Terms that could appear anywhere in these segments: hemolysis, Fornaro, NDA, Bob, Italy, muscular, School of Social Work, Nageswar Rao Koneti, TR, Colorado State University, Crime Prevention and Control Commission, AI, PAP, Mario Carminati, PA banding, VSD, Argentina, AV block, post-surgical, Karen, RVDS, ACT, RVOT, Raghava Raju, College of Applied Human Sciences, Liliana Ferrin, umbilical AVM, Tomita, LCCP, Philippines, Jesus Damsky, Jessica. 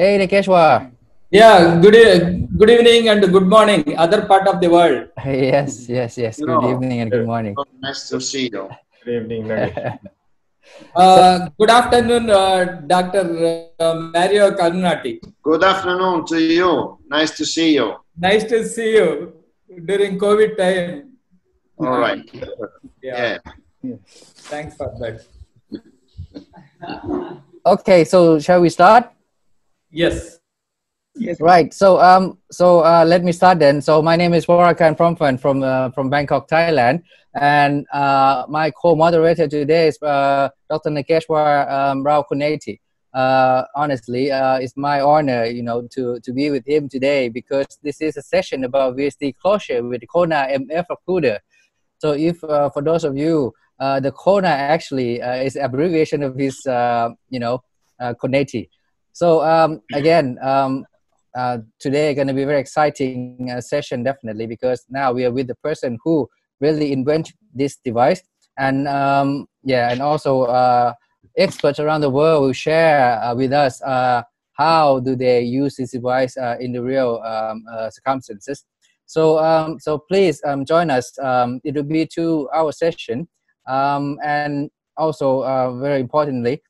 Hey, Nageswar. Yeah, good evening and good morning, other part of the world. Yes, yes, yes. Good evening and good morning. Nice to see you. Good evening, Nageswar. Good afternoon, Dr. Mario Carminati. Good afternoon to you. Nice to see you. Nice to see you during COVID time. All right. Yeah. Thanks for that. Okay, so shall we start? Yes. Yes. Right. So let me start then. So my name is Worakan Promphan from Bangkok, Thailand, and my co-moderator today is Dr. Nageswar Rao Koneti. Honestly, it's my honor, you know, to be with him today because this is a session about VSD closure with Konar MF Occluder. So if for those of you, the Konar actually is abbreviation of his, Koneti. So again. Today going to be a very exciting session, definitely, because now we are with the person who really invented this device, and also experts around the world will share with us how do they use this device in the real circumstances. So please join us. It will be a 2-hour session, and also very importantly,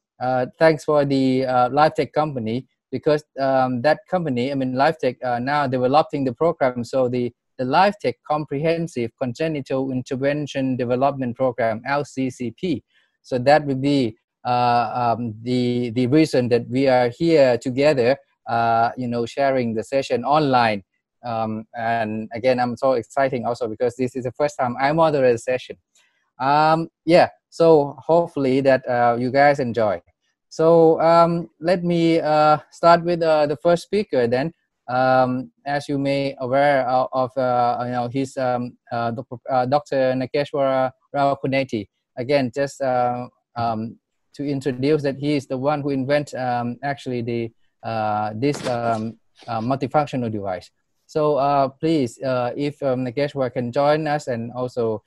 thanks for the Lifetech company. Because that company, I mean, Lifetech, now developing the program. So the Lifetech Comprehensive Congenital Intervention Development Program, LCCP. So that would be the reason that we are here together, sharing the session online. And again, I'm so exciting also because this is the first time I moderate a session. So hopefully that you guys enjoy. So let me start with the first speaker. Then, as you may aware of, his Dr. Nageswar Rao Koneti. Again, just to introduce that he is the one who invented actually this multifunctional device. So please, if Nageswar can join us and also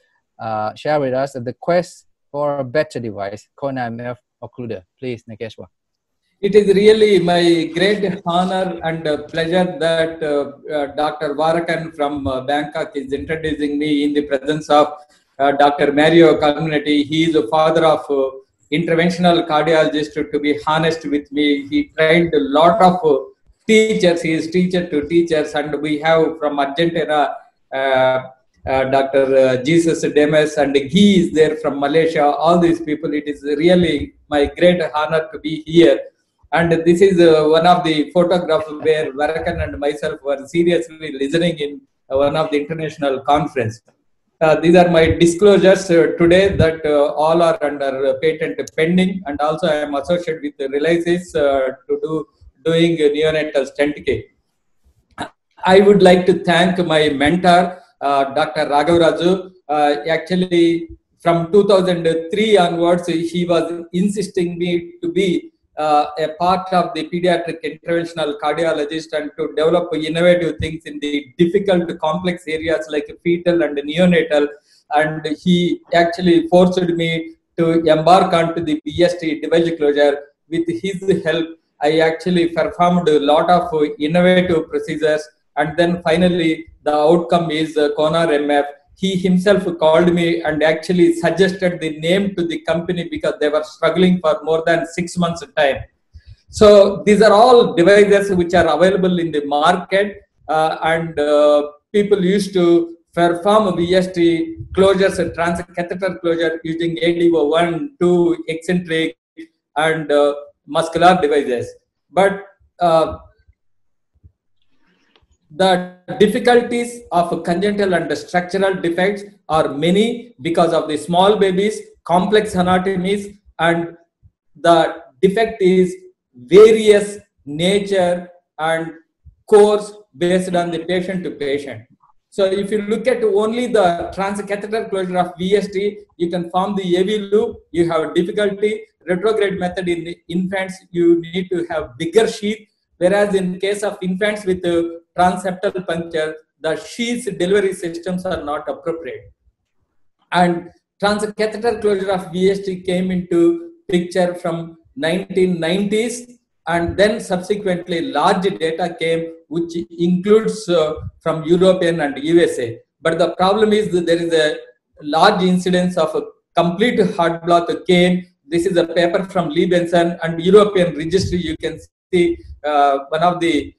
share with us the quest for a better device, Konar MF Occluder. Please, Nageswar. It is really my great honor and pleasure that Dr. Worakan from Bangkok is introducing me in the presence of Dr. Mario Carminati. He is a father of interventional cardiologist, to be honest with me. He trained a lot of teachers. He is teacher to teachers, and we have from Argentina Dr. Jesus Damsky, and he is there from Malaysia. All these people, it is really my great honor to be here. And this is one of the photographs where Worakan and myself were seriously listening in one of the international conference. These are my disclosures today that all are under patent pending, and also I am associated with Relysis to doing neonatal stent care. I would like to thank my mentor, Dr. Raghava Raju. Actually, from 2003 onwards, he was insisting me to be a part of the pediatric interventional cardiologist and to develop innovative things in the difficult, complex areas like fetal and neonatal. And he actually forced me to embark onto the VSD device closure. With his help, I actually performed a lot of innovative procedures. And then finally, the outcome is Konar MF. He himself called me and actually suggested the name to the company because they were struggling for more than 6 months' time. So these are all devices which are available in the market, people used to perform VSD closures and transcatheter closure using ADO1, 2, eccentric, and muscular devices. But the difficulties of congenital and structural defects are many because of the small babies, complex anatomies, and the defect is various nature and course based on the patient to patient. So if you look at only the transcatheter closure of VSD, you can form the AV loop, you have difficulty. Retrograde method in the infants, you need to have bigger sheath. Whereas in case of infants with transeptal puncture, the sheath delivery systems are not appropriate. And transcatheter closure of VSD came into picture from 1990s and then subsequently large data came which includes from European and USA. But the problem is that there is a large incidence of a complete heart block came. This is a paper from Lee Benson and European registry. You can see one of the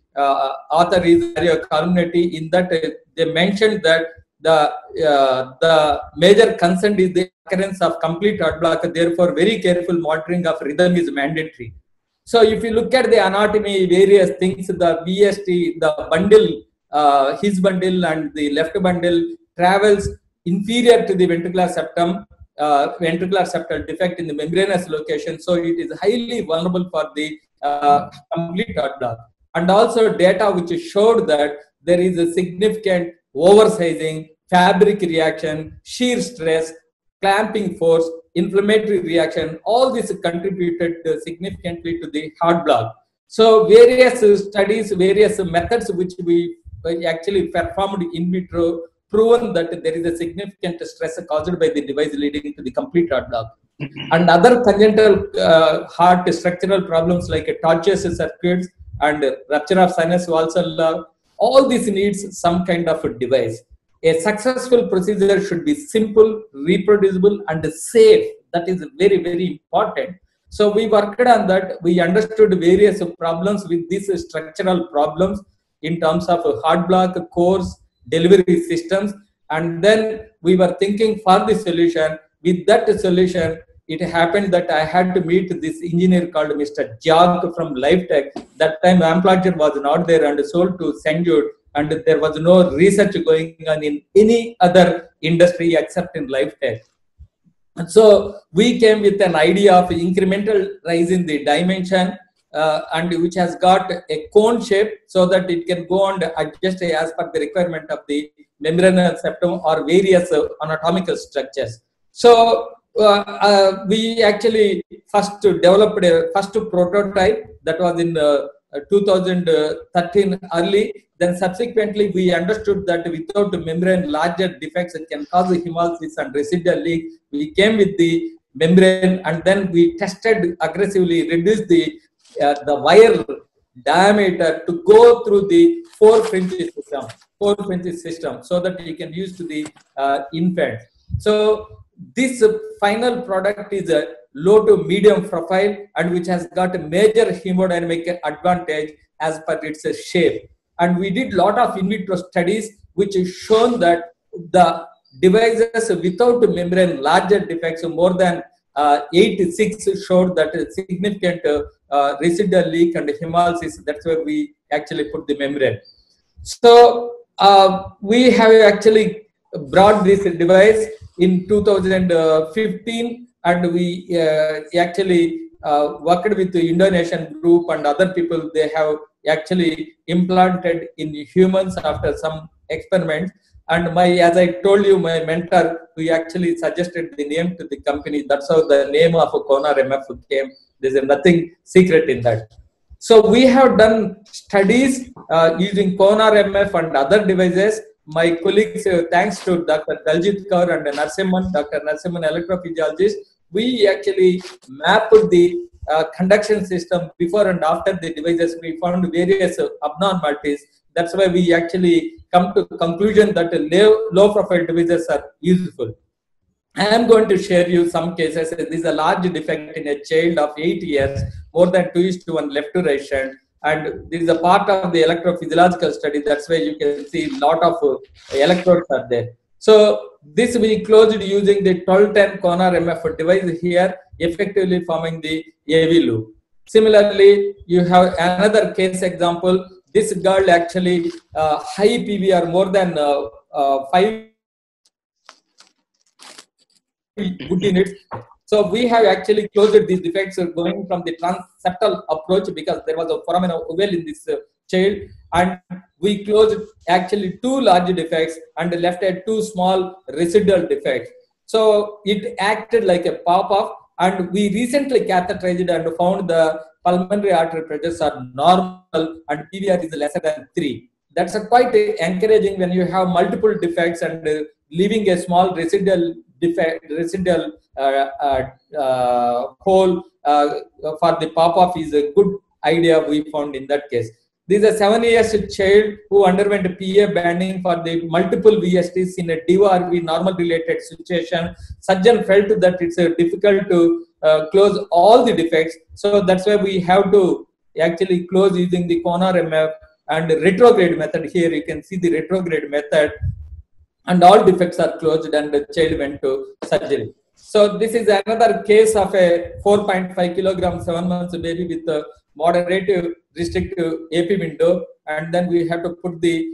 author is Mario Carminati. In that they mentioned that the major concern is the occurrence of complete heart block. Therefore, very careful monitoring of rhythm is mandatory. So, if you look at the anatomy, various things, the VSD, the bundle, his bundle and the left bundle travels inferior to the ventricular septum, ventricular septal defect in the membranous location. So, it is highly vulnerable for the complete heart block. And also data which showed that there is a significant oversizing, fabric reaction, shear stress, clamping force, inflammatory reaction, all this contributed significantly to the heart block. So various studies, various methods which we actually performed in vitro proven that there is a significant stress caused by the device leading to the complete heart block. And other congenital heart structural problems like tortuous circuits and rupture of sinus walls, all this needs some kind of a device. A successful procedure should be simple, reproducible, and safe. That is very, very important. So we worked on that. We understood various problems with these structural problems in terms of heart block, cores, delivery systems. And then we were thinking for the solution. With that solution, it happened that I had to meet this engineer called Mr. Jog from Lifetech. That time Amplogger was not there and sold to Senjud. And there was no research going on in any other industry except in Lifetech. And so we came with an idea of incremental rise in the dimension and which has got a cone shape so that it can go and adjust as per the requirement of the membranous septum or various anatomical structures. So we actually first developed a first prototype that was in 2013 early. Then subsequently we understood that without the membrane larger defects it can cause hemolysis and residual leak. We came with the membrane and then we tested aggressively, reduced the wire diameter to go through the four fringe system so that you can use to the infant. So this final product is a low to medium profile and which has got a major hemodynamic advantage as per its shape. And we did lot of in vitro studies which has shown that the devices without membrane larger defects more than 86 showed that a significant residual leak and hemolysis. That's where we actually put the membrane. So we have actually brought this device in 2015 and we actually worked with the Indonesian group and other people. They have actually implanted in humans after some experiments. And my, as I told you, my mentor, who actually suggested the name to the company. That's how the name of Konar MF came. There's nothing secret in that. So we have done studies using Konar MF and other devices. My colleagues, thanks to Dr. Daljit Kaur and Narasimhan, Dr. Narasimhan, electrophysiologist, we actually mapped the conduction system before and after the devices. We found various abnormalities. That's why we actually come to the conclusion that low profile devices are useful. I am going to share you some cases. There is a large defect in a child of 8 years, more than 2:1 left to right shunt. And this is a part of the electrophysiological study. That's where you can see a lot of electrodes are there. So this we closed using the 1210 Konar MF device here, effectively forming the AV loop. Similarly, you have another case example. This girl actually high PVR, more than 5 good units. So we have actually closed these defects going from the transeptal approach because there was a foramen ovale in this child, and we closed actually 2 large defects and left at 2 small residual defects. So it acted like a pop-up, and we recently catheterized and found the pulmonary artery pressures are normal and PVR is lesser than 3. That's quite encouraging when you have multiple defects and leaving a small residual defect, residual hole for the pop-off is a good idea we found in that case. This is a 7-year-old child who underwent PA banding for the multiple VSTs in a DO-RV normal related situation. Surgeon felt that it's difficult to close all the defects. So that's why we have to actually close using the Konar MF and retrograde method. Here you can see the retrograde method, and all defects are closed and the child went to surgery. So this is another case of a 4.5 kilogram 7 months baby with a moderate restrictive AP window, and then we have to put the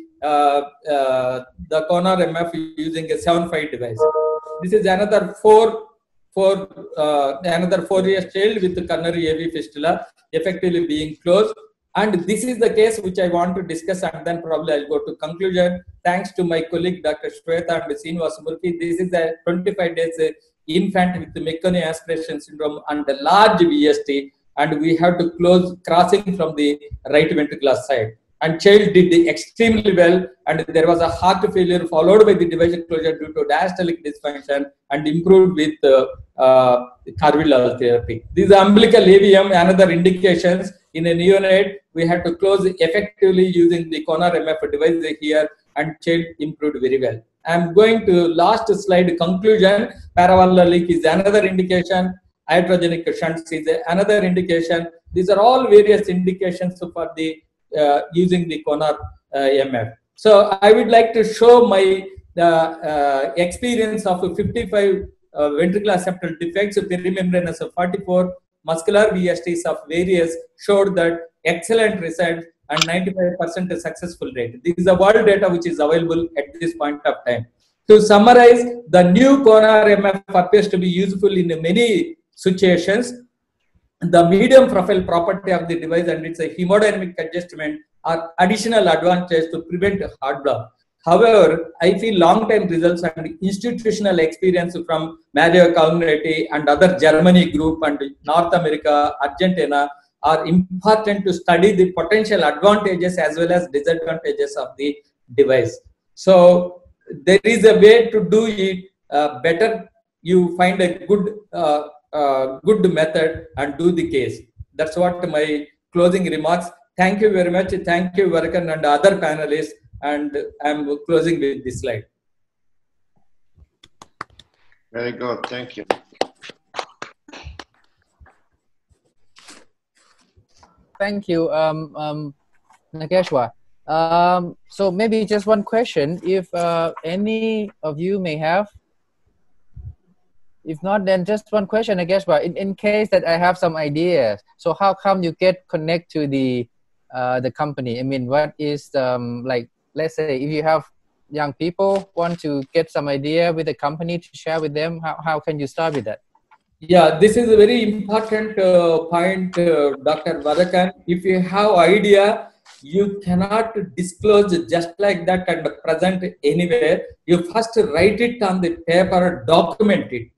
Konar MF using a 7.5 device. This is another four-year child with coronary AV fistula effectively being closed. And this is the case which I want to discuss, and then probably I'll go to conclusion. Thanks to my colleague Dr. Shweta and Srinivas Murthy. This is a 25 days infant with meconic aspiration syndrome and a large VST, and we have to close crossing from the right ventricular side. And child did extremely well, and there was a heart failure followed by the device closure due to diastolic dysfunction and improved with carvedilol therapy. These are umbilical AVM and other indications. In a neonate, we had to close effectively using the Konar MF device here, and child improved very well. I am going to last slide conclusion. Paravalvular leak is another indication. Iatrogenic shunts is another indication. These are all various indications for the using the Konar MF. So I would like to show my experience of 55 ventricular septal defects, perimembranous of 44, muscular VSTs of various, showed that excellent results and 95% successful rate. This is the world data which is available at this point of time. To summarize, the new Konar MF appears to be useful in many situations. The medium profile property of the device and its hemodynamic adjustment are additional advantages to prevent heart block. However, I feel long-time results and institutional experience from Mario Carminati and other Germany group and North America, Argentina, are important to study the potential advantages as well as disadvantages of the device. So there is a way to do it better. You find a good good method and do the case. That's what my closing remarks. Thank you very much. Thank you, Worakan and other panelists. And I'm closing with this slide. Very good. Thank you. Thank you, Nageswar. So maybe just one question, if any of you may have. If not, then just one question, I guess, but in case that I have some ideas. So how come you get connect to the company? I mean, what is like, let's say if you have young people want to get some idea with the company to share with them, how can you start with that? Yeah, this is a very important point, Dr. Worakan. If you have idea, you cannot disclose just like that and present anywhere. You first write it on the paper, document it.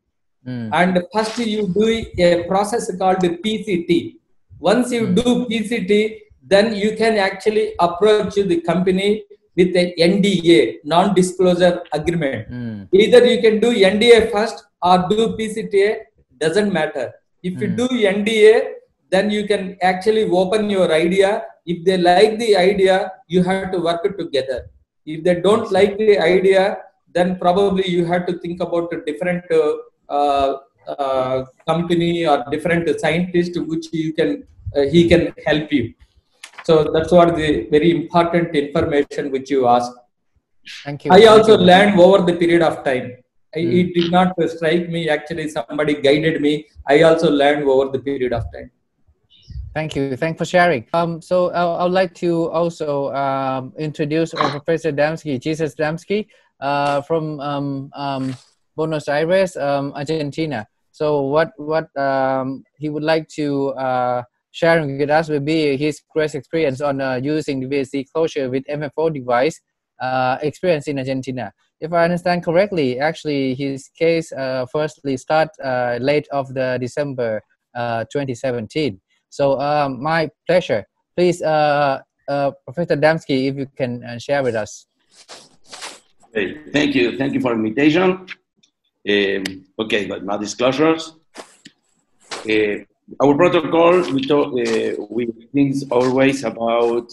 Mm. And first you do a process called the PCT. Once you do PCT, then you can actually approach the company with the NDA, non-disclosure agreement. Mm. Either you can do NDA first or do PCTA, doesn't matter. If you do NDA, then you can actually open your idea. If they like the idea, you have to work it together. If they don't like the idea, then probably you have to think about a different company or different scientist which you can he can help you. So that's what the very important information which you asked. Thank you. I also learned over the period of time. It did not strike me, actually somebody guided me. I also learned over the period of time. Thank you. Thanks for sharing. So I would like to also introduce Professor Damsky, Jesus Damsky, from Buenos Aires, Argentina. So what he would like to share with us will be his great experience on using the VSD closure with MFO device experience in Argentina. If I understand correctly, actually his case firstly start late of the December 2017. So my pleasure. Please, Professor Damsky, if you can share with us. Hey, thank you. Thank you for the invitation. Okay, but my disclosures. Our protocol, we talk, we think always about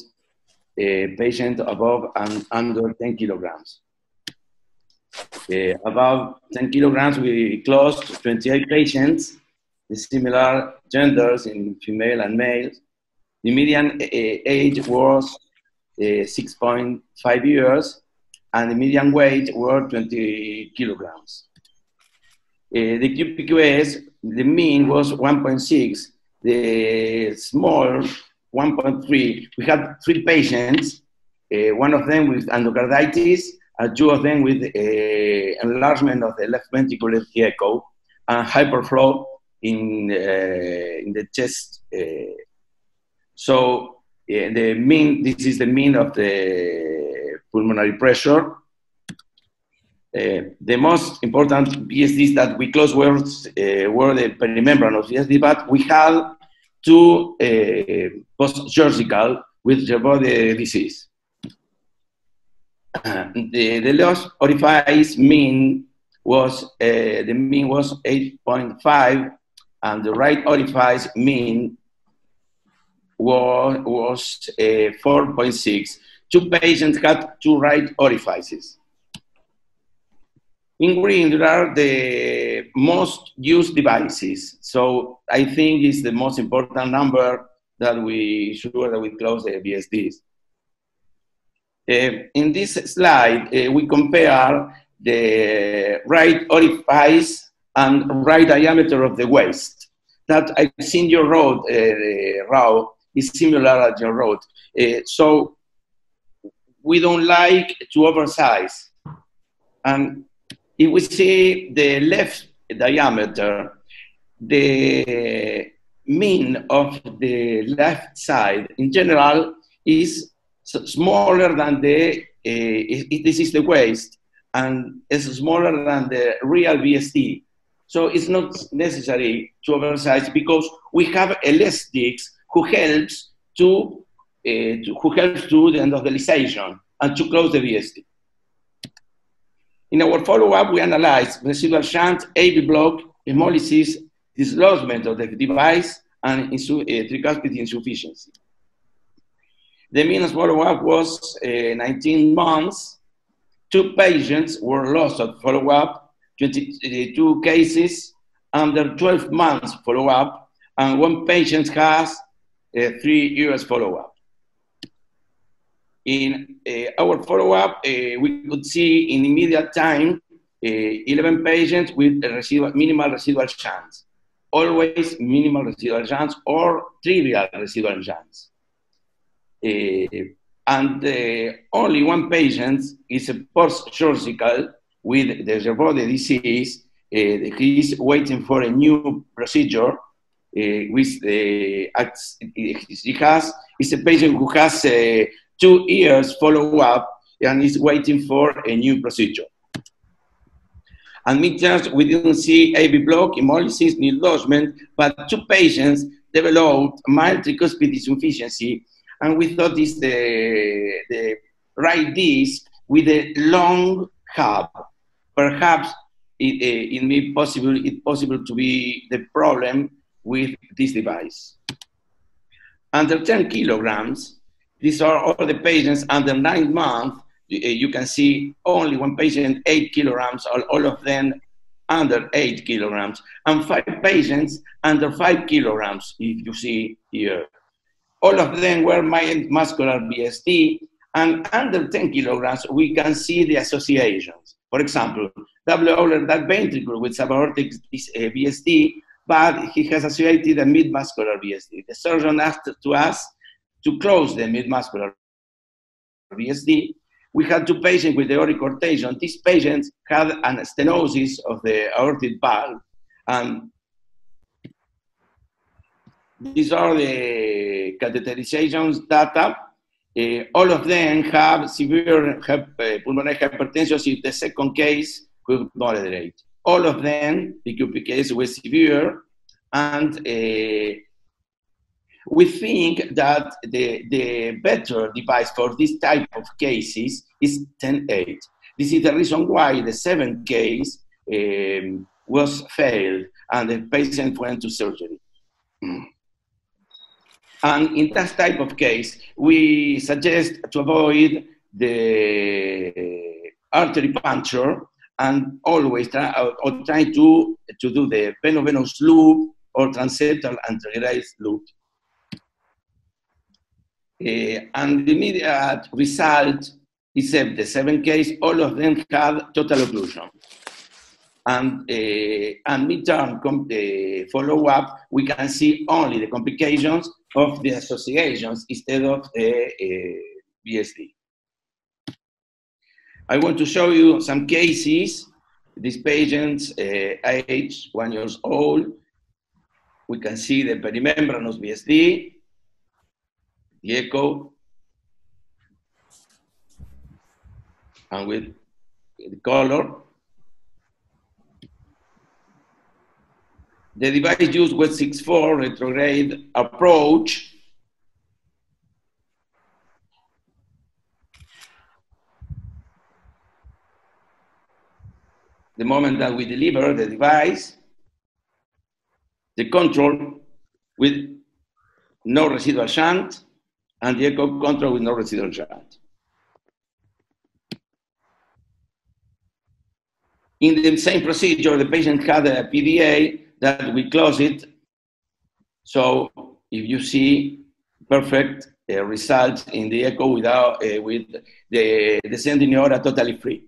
patients above and under 10 kilograms. Above 10 kilograms, we closed 28 patients, with similar genders in female and male. The median age was 6.5 years, and the median weight were 20 kilograms. The QP/QS, the mean was 1.6, the small 1.3. We had 3 patients, one of them with endocarditis, and 2 of them with enlargement of the left ventricular echo and hyperflow in the chest. So the mean, this is the mean of the pulmonary pressure. The most important VSDs that we closed were the perimembranous VSD, but we had 2 post-surgical with Rebote disease. The last orifice mean was 8.5, and the right orifice mean was 4.6. 2 patients had 2 right orifices. In green, there are the most used devices. So I think it's the most important number that we sure that we close the VSDs. In this slide, we compare the right orifice and right diameter of the waist. That I've seen your road, Rao, is similar as your road. So we don't like to oversize. And if we see the left diameter, the mean of the left side in general is smaller than the, this is the waist, and is smaller than the real VSD. So it's not necessary to oversize because we have elastics who helps to, who helps to the endothelization and to close the VSD. In our follow-up, we analyzed residual shunt, AV block, hemolysis, dislodgement of the device, and tricuspid insufficiency. The mean follow-up was 19 months. 2 patients were lost at follow-up, 22 cases under 12 months follow-up, and 1 patient has 3 years follow-up. In our follow-up, we could see in immediate time 11 patients with minimal residual shunt, always minimal residual shunt or trivial residual shunt. And only 1 patient is a post-surgical with the Rebote disease. He is waiting for a new procedure. It's a patient who has 2 years follow-up and is waiting for a new procedure. And midterms, we didn't see AV block, hemolysis, dislodgement, but 2 patients developed mild tricuspid insufficiency, and we thought it's the right disc with a long hub. Perhaps it's possible to be the problem with this device. Under 10 kilograms, these are all the patients under 9 months. You can see only 1 patient, 8 kilograms, all of them under 8 kilograms, and 5 patients under 5 kilograms, if you see here. All of them were muscular VSD, and under 10 kilograms, we can see the associations. For example, double left ventricle with subaortic VSD, but he has associated a mid-muscular VSD. The surgeon asked to us to close the mid-muscular VSD. We had 2 patients with aortic coarctation. These patients had an stenosis of the aortic valve. And these are the catheterizations data. All of them have severe pulmonary hypertension. In the second case, could moderate. All of them, the QP case, were severe, and we think that the better device for this type of cases is 10-8. This is the reason why the 7th case was failed and the patient went to surgery. And in that type of case, we suggest to avoid the artery puncture and always try, to do the venovenous loop or transeptal anteriorized loop. And the immediate result, except the 7 cases, all of them had total occlusion. And mid-term follow-up, we can see only the complications of the associations instead of the VSD. I want to show you some cases. These patients, age 1 year old. We can see the perimembranous VSD, the echo, and with the color. The device used was 6-4 retrograde approach. The moment that we deliver the device, the control with no residual shunt, and the echo control with no residual shunt. In the same procedure, the patient had a PDA that we close it. So if you see perfect results in the echo without, with the descending aorta totally free.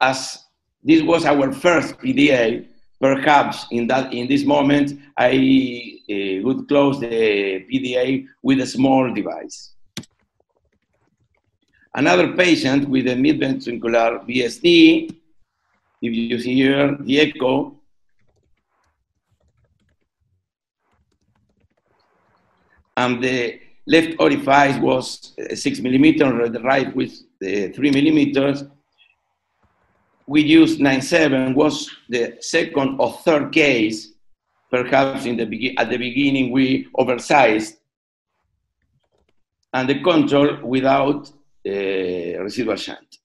As this was our first PDA, perhaps in this moment, I would close the PDA with a small device. Another patient with a mid-ventricular VSD, if you see here the echo, and the left orifice was 6 millimeters, and the right with 3 millimeters. We used 9-7, was the second or third case. Perhaps in the at the beginning we oversized. And the control without residual shunt.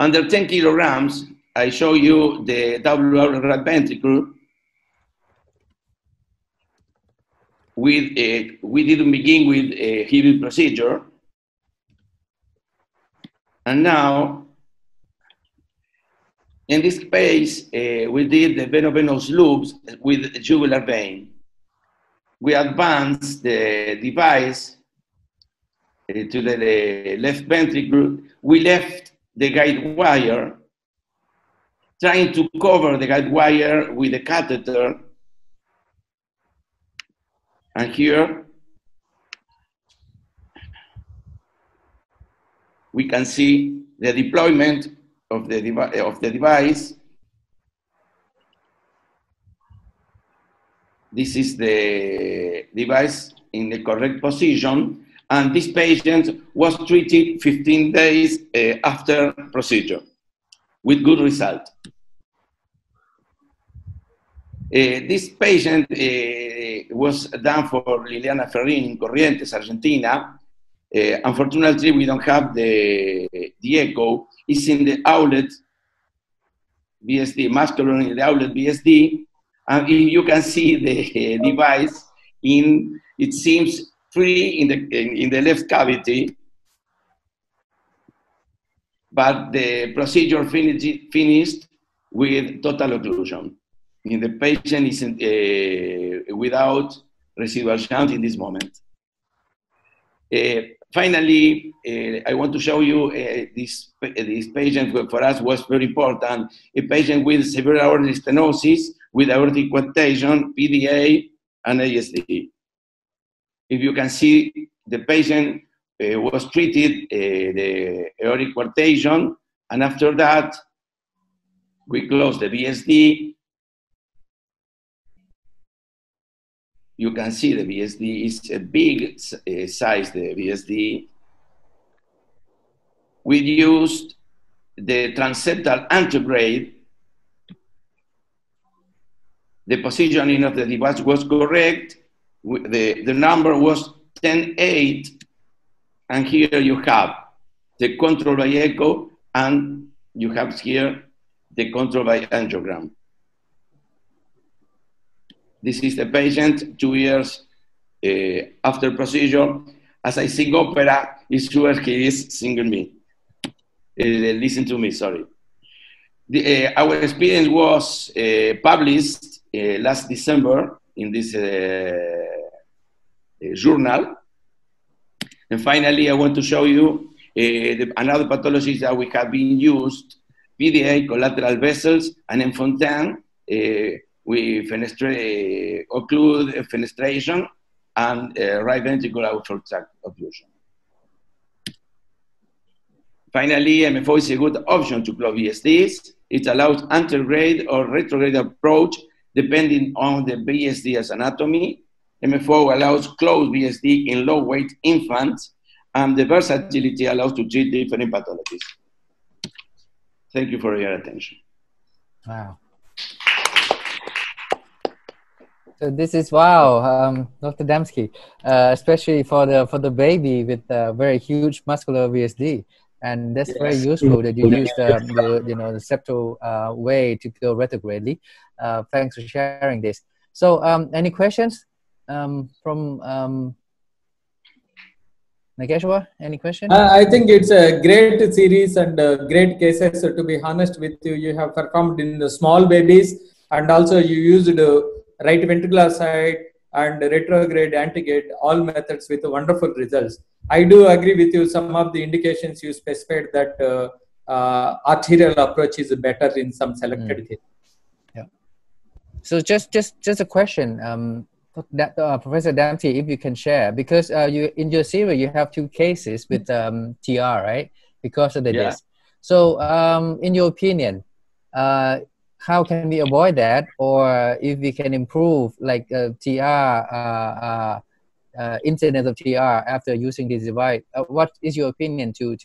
Under 10 kilograms, I show you the WR right ventricle. With we didn't begin with a heavy procedure, and now in this case we did the venovenous loops with jugular vein. We advanced the device to the left ventricle. We left the guide wire, trying to cover the guide wire with a catheter. And here, we can see the deployment of the device. This is the device in the correct position. And this patient was treated 15 days after procedure with good result. This patient was done for Liliana Ferrin in Corrientes, Argentina. Unfortunately, we don't have the echo. It's in the outlet VSD, muscular in the outlet VSD. And you can see the device in, it seems, free in the left cavity. But the procedure finished with total occlusion. In the patient is without residual shunt in this moment. Finally, I want to show you this patient for us was very important. A patient with severe aortic stenosis, with aortic coarctation, PDA, and ASD. If you can see, the patient was treated the aortic coarctation, and after that, we closed the VSD. You can see the VSD is a big size, the VSD. We used the transeptal anterograde. The positioning of the device was correct. The number was 10-8. And here you have the control by echo, and you have here the control by angiogram. This is the patient 2 years after procedure. As I sing opera, it's sure he is singing me. Listen to me, sorry. Our experience was published last December in this journal. And finally, I want to show you another pathology that we have been used, PDA, collateral vessels, and enfontan with occlude fenestration and right ventricular outflow tract occlusion. Finally, MFO is a good option to close VSDs. It allows anterograde or retrograde approach depending on the VSD's anatomy. MFO allows closed VSD in low-weight infants, and the versatility allows to treat different pathologies. Thank you for your attention. Wow. So this is wow, Dr. Damsky, especially for the baby with very huge muscular VSD. And that's very useful that you use the septal way to go retrogradely. Thanks for sharing this. So any questions from Nageswar? Any questions? I think it's a great series and great cases. So to be honest with you, you have performed in the small babies, and also you used right ventricular side and retrograde antigate, all methods with wonderful results. I do agree with you. Some of the indications you specified that arterial approach is better in some selected cases. Yeah. So just a question, Professor Damsky, if you can share, because you in your series you have 2 cases with TR, right? Because of the disc. So in your opinion, how can we avoid that, or if we can improve like incidence of TR after using this device? What is your opinion to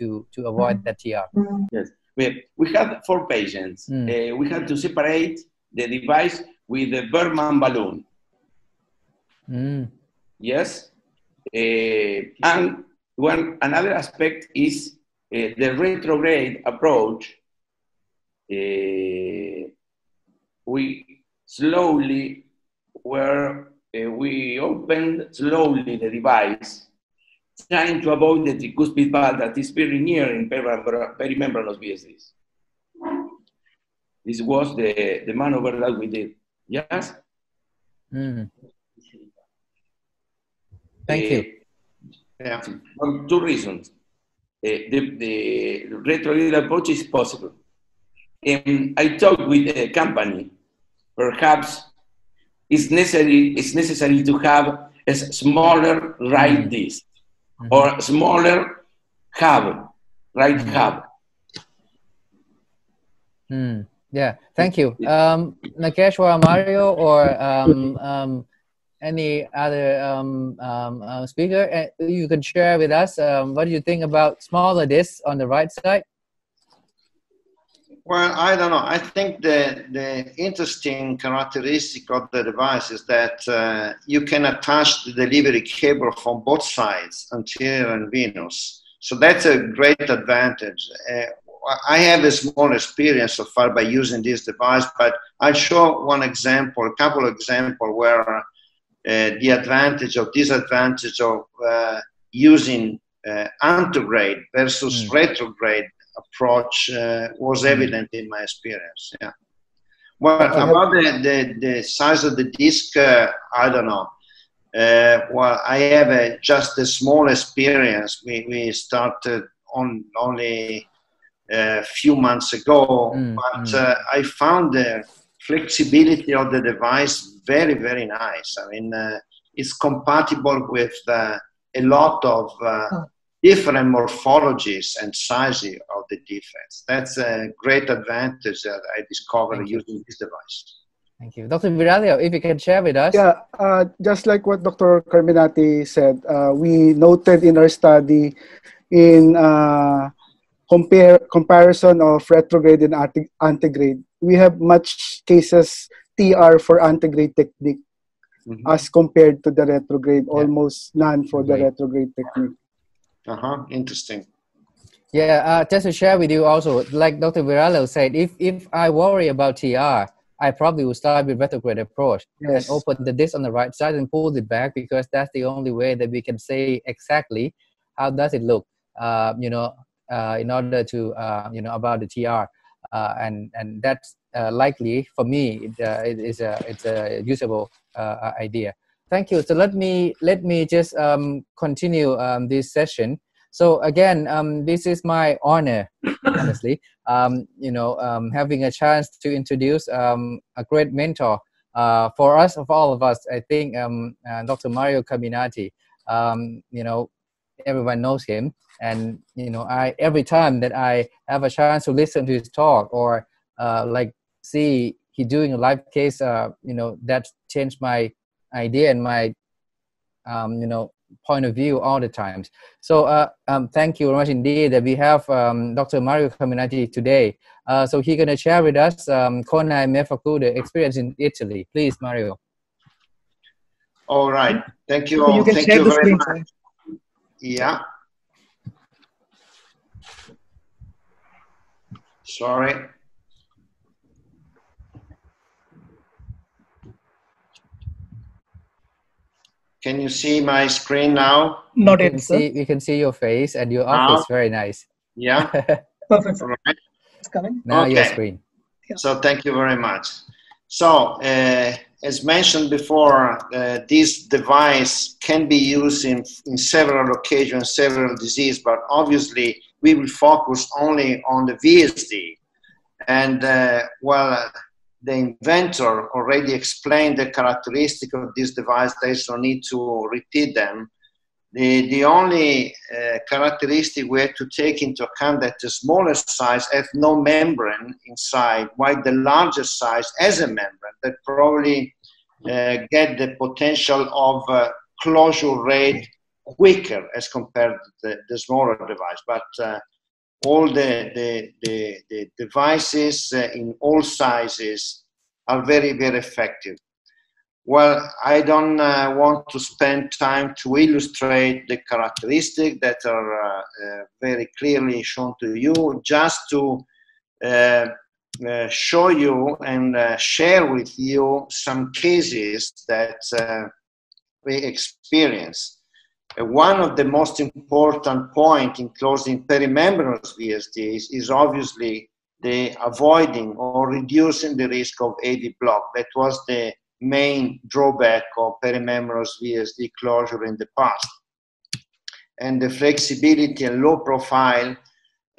avoid that TR? Yes, we had 4 patients. We had to separate the device with the Berman balloon. Yes, and another aspect is the retrograde approach. We slowly we opened slowly the device, trying to avoid the tricuspid valve that is very near in perimembranous VSDs. This was the maneuver that we did. Yes? Thank you. For 2 reasons. The retrograde approach is possible. I talked with the company. Perhaps it's necessary to have a smaller right disc or smaller hub, right hub. Yeah, thank you. Nageswar, Mario, or any other speaker, you can share with us what do you think about smaller discs on the right side? Well, I don't know. I think the interesting characteristic of the device is that you can attach the delivery cable from both sides, anterior and venous. So that's a great advantage. I have a small experience so far by using this device, but I'll show one example, a couple of examples where the advantage or disadvantage of using anterograde versus retrograde approach was evident in my experience. Yeah. Well, about the size of the disc, I don't know. Well, I have just a small experience. We started only a few months ago, but I found the flexibility of the device very, very nice. I mean, it's compatible with a lot of different morphologies and sizes of the defects. That's a great advantage that I discovered using this device. Thank you. Dr. Villarreal, if you can share with us. Yeah, just like what Dr. Carminati said, we noted in our study in comparison of retrograde and antegrade, we have much cases TR for antegrade technique as compared to the retrograde, almost none for the retrograde technique. Interesting. Yeah, just to share with you also, like Dr. Villarreal said, if I worry about TR, I probably would start with retrograde approach and open the disc on the right side and pull it back, because that's the only way that we can say exactly how does it look, in order to, about the TR. And that's likely, for me, it's a usable idea. Thank you. So let me just continue this session. So again, this is my honor, honestly, having a chance to introduce a great mentor for us, of all of us, I think, Dr. Mario Carminati. Everyone knows him, and, every time that I have a chance to listen to his talk or see he doing a live case, that changed my idea and my, point of view all the times. So thank you very much indeed that we have Dr. Mario Carminati today. So he's going to share with us Konar MF Occluder experience in Italy. Please, Mario. All right. Thank you all. Thank you very much. Yeah. Sorry. Can you see my screen now? Not yet, sir. We can see your face and your office. Very nice. Yeah. Perfect. Right. It's coming. Now okay. Your screen. Yeah. So thank you very much. So as mentioned before, this device can be used in several occasions, several diseases, but obviously we will focus only on the VSD. And the inventor already explained the characteristics of this device. There's no need to repeat them. The only characteristic we have to take into account that the smaller size has no membrane inside, while the larger size has a membrane that probably get the potential of closure rate quicker as compared to the smaller device. But all the devices in all sizes are very, very effective. Well, I don't want to spend time to illustrate the characteristics that are very clearly shown to you, just to show you and share with you some cases that we experience. One of the most important points in closing perimembranous VSDs is obviously the avoiding or reducing the risk of AV block. That was the main drawback of perimembranous VSD closure in the past. And the flexibility and low profile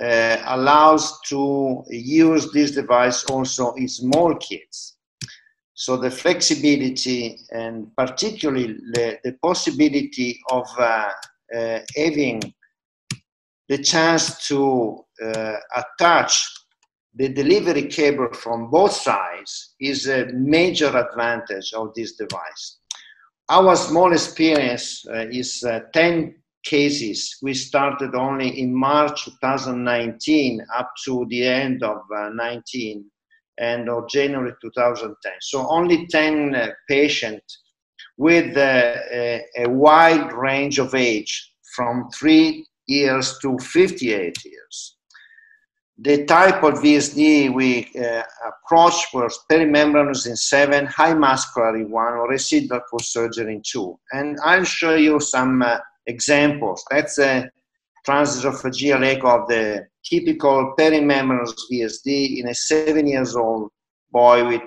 allows to use this device also in small kids. So the flexibility and particularly the possibility of having the chance to attach the delivery cable from both sides is a major advantage of this device. Our small experience is 10 cases. We started only in March 2019 up to the end of 19. And or January 2010. So only 10 patients with a wide range of age from 3 years to 58 years. The type of VSD we approached was perimembranous in 7, high muscular in 1, or residual post-surgery in 2. And I'll show you some examples. That's a transesophageal echo of the typical perimembranous VSD in a 7-year-old boy with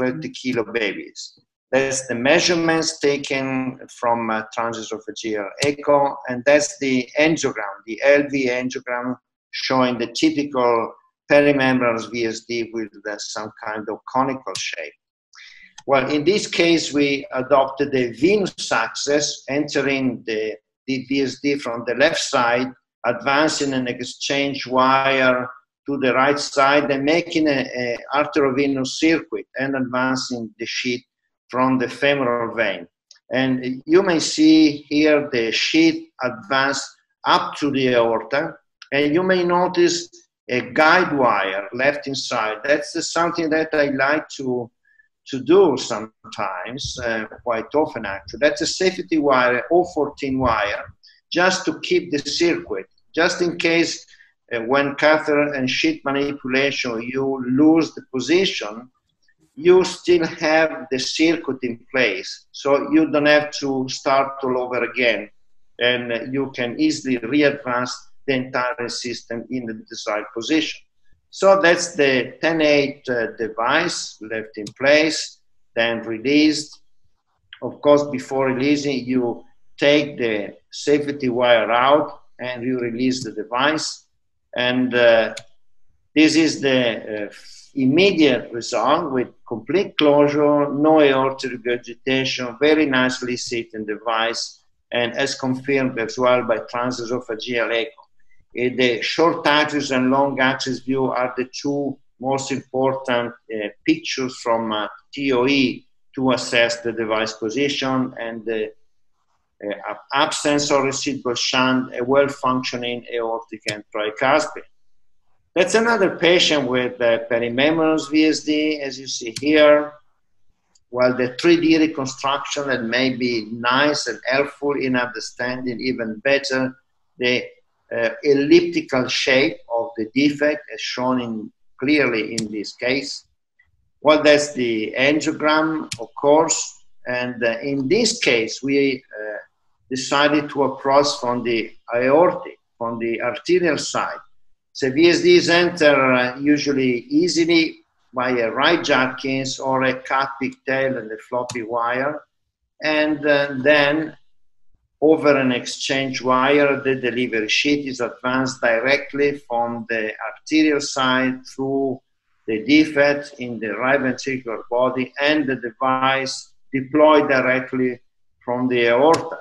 30-kilo babies. That's the measurements taken from transesophageal echo, and that's the angiogram, the LV angiogram, showing the typical perimembranous VSD with some kind of conical shape. Well, in this case, we adopted the venous access, entering the VSD from the left side, advancing an exchange wire to the right side and making an arteriovenous circuit and advancing the sheath from the femoral vein. And you may see here the sheath advance up to the aorta, and you may notice a guide wire left inside. That's something that I like to do sometimes, quite often actually. That's a safety wire, O14 wire, just to keep the circuit, just in case when catheter and sheath manipulation, you lose the position, you still have the circuit in place, so you don't have to start all over again, and you can easily readvance the entire system in the desired position. So that's the 10-8 device left in place, then released. Of course, before releasing, you take the safety wire out and you release the device. And this is the immediate result with complete closure, no aortic regurgitation, very nicely sitting device, and as confirmed as well by transesophageal echo. The short axis and long axis view are the two most important pictures from TOE to assess the device position, and the absence of residual shunt, a well-functioning aortic and tricuspid. That's another patient with perimembranous VSD, as you see here. While the 3D reconstruction that may be nice and helpful in understanding even better the elliptical shape of the defect, as shown in, clearly in this case. Well, that's the angiogram, of course, and in this case, we decided to approach from the aortic, from the arterial side. So VSDs enter usually easily by a right jacking or a cut pigtail and a floppy wire, and then over an exchange wire, the delivery sheet is advanced directly from the arterial side through the defect in the right ventricular body, and the device deployed directly from the aorta.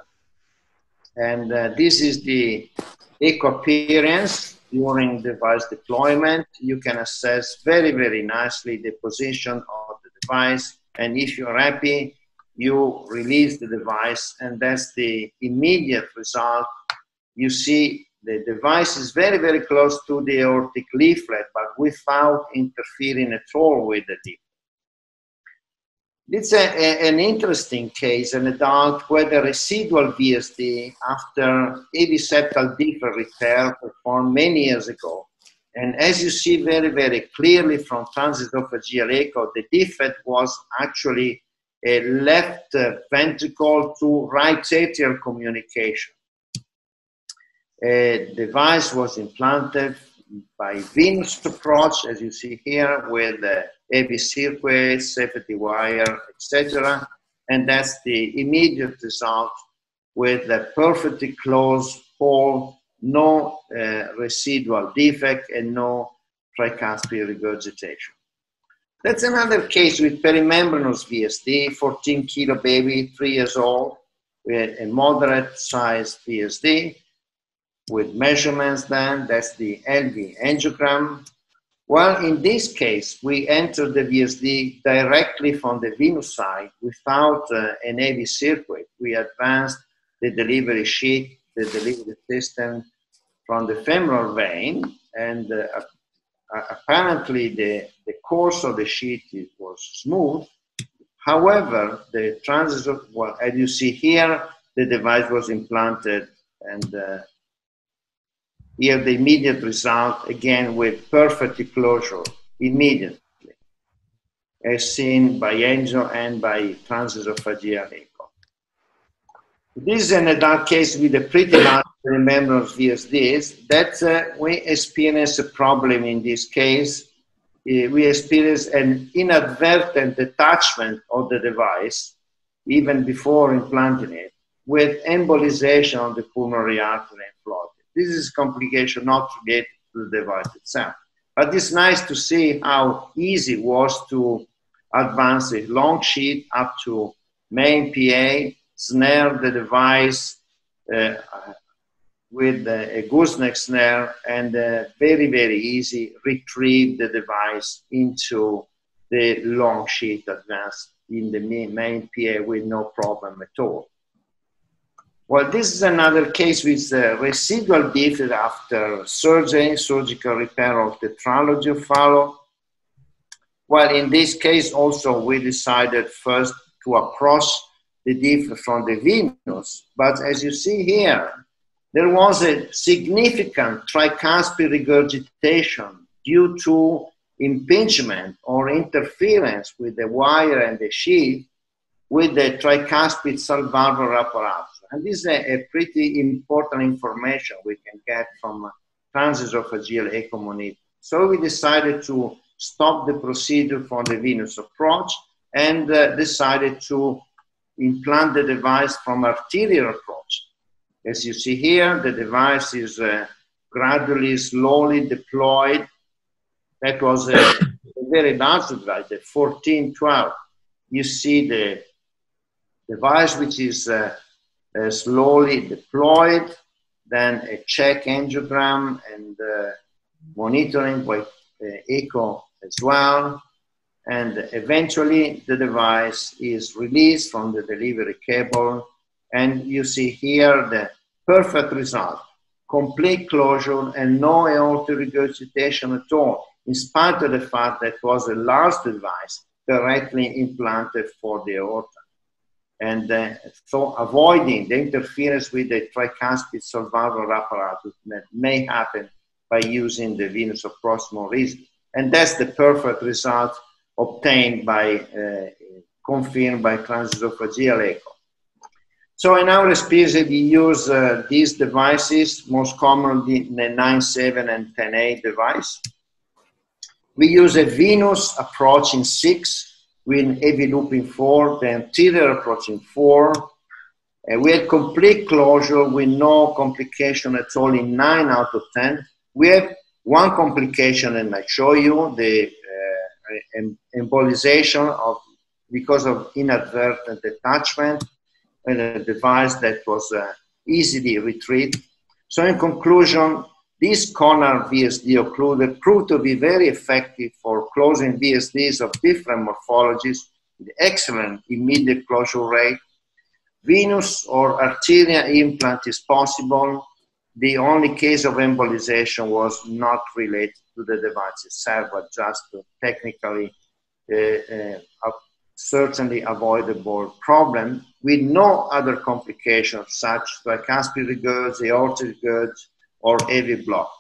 And this is the echo appearance during device deployment. You can assess very, very nicely the position of the device, and if you're happy, you release the device, and that's the immediate result. You see the device is very, very close to the aortic leaflet, but without interfering at all with the leaflet. It's an interesting case, an adult with a residual VSD after AV septal defect repair performed many years ago. And as you see very, very clearly from transesophageal echo, the defect was actually a left ventricle to right atrial communication. A device was implanted by venous approach, as you see here, with AV circuit, safety wire, etc. And that's the immediate result with a perfectly closed hole, no residual defect, and no tricuspid regurgitation. That's another case with perimembranous VSD, 14-kilo baby, 3 years old, with a moderate-sized VSD. With measurements then, that's the LV angiogram. Well, in this case, we enter the VSD directly from the venous side without an AV circuit. We advanced the delivery sheet, the delivery system from the femoral vein, and apparently the course of the sheet was smooth. However, the transesophageal, well, as you see here, the device was implanted, and here the immediate result, again with perfect closure immediately, as seen by angio and by transesophageal echo. This is an adult case with a pretty large perimembranous VSDs that we experience a problem in this case. We experience an inadvertent detachment of the device, even before implanting it, with embolization of the pulmonary artery and flood. This is a complication not related to the device itself. But it's nice to see how easy it was to advance a long sheet up to main PA, snare the device with a gooseneck snare, and very, very easy retrieve the device into the long sheet advanced in the main PA with no problem at all. Well, this is another case with residual defect after surgery, surgical repair of the tetralogy follow. Well, in this case also we decided first to approach the defect from the venous, but as you see here, there was a significant tricuspid regurgitation due to impingement or interference with the wire and the sheath with the tricuspid salvalvar apparatus. And this is a pretty important information we can get from transesophageal echo monitor. So we decided to stop the procedure for the venous approach and decided to implant the device from arterial approach. As you see here, the device is gradually, slowly deployed. That was a very large device, the 1412. You see the device which is slowly deployed, then a check angiogram and monitoring by echo as well. And eventually the device is released from the delivery cable. And you see here the perfect result, complete closure and no aortic regurgitation at all, in spite of the fact that it was a large device directly implanted for the aorta. And so avoiding the interference with the tricuspid salvalvar apparatus that may happen by using the venous approach more easily. And that's the perfect result obtained by, confirmed by transesophageal echo. So in our experience, we use these devices, most commonly the 9.7 and 10.8 device. We use a venous approach in 6, with heavy loop in 4, the anterior approach in 4. We had complete closure with no complication at all in 9 out of 10. We have one complication, and I show you the embolization of, because of inadvertent detachment, and a device that was easily retrieved. So in conclusion, this Konar VSD occluder proved to be very effective for closing VSDs of different morphologies with excellent immediate closure rate. Venous or arterial implant is possible. The only case of embolization was not related to the device itself, but just to technically certainly avoidable problem, with no other complications such as tricuspid regurg, aortic regurg, or AV block.